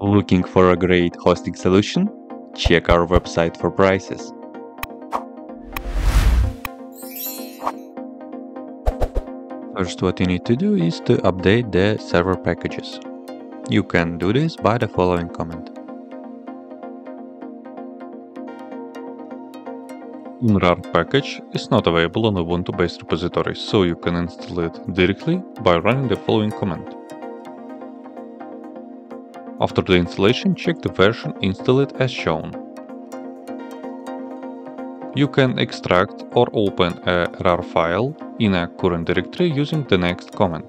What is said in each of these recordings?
Looking for a great hosting solution? Check our website for prices. First, what you need to do is to update the server packages. You can do this by the following command. UnRAR package is not available on Ubuntu-based repositories, so you can install it directly by running the following command. After the installation, check the version installed as shown. You can extract or open a RAR file in a current directory using the next command.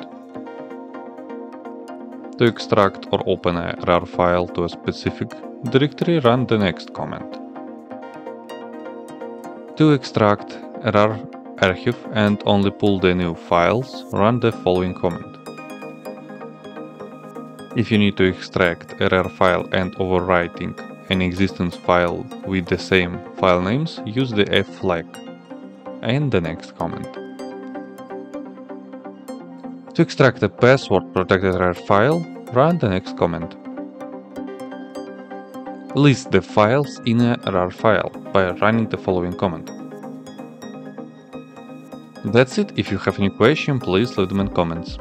To extract or open a RAR file to a specific directory, run the next command. To extract a RAR archive and only pull the new files, run the following command. If you need to extract a RAR file and overwriting an existing file with the same file names, use the F flag and the next command. To extract a password protected RAR file, run the next command. List the files in a RAR file by running the following command. That's it. If you have any question, please leave them in comments.